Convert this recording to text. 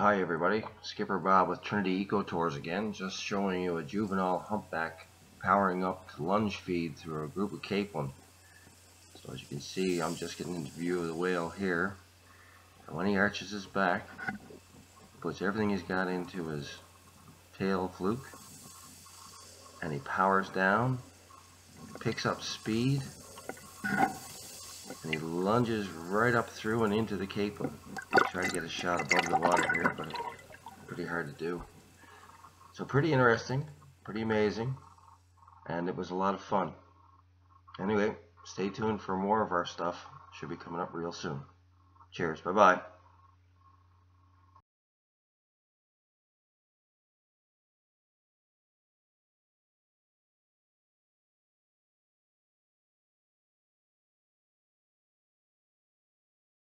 Hi everybody, Skipper Bob with Trinity Eco Tours again, just showing you a juvenile humpback powering up to lunge feed through a group of capelin. So as you can see, I'm just getting into view of the whale here, and when he arches his back, puts everything he's got into his tail fluke, and he powers down, picks up speed, and he lunges right up through and into the capelin. Try to get a shot above the water here, but it's pretty hard to do. So pretty interesting, pretty amazing, and it was a lot of fun. Anyway, stay tuned for more of our stuff. Should be coming up real soon. Cheers, bye-bye.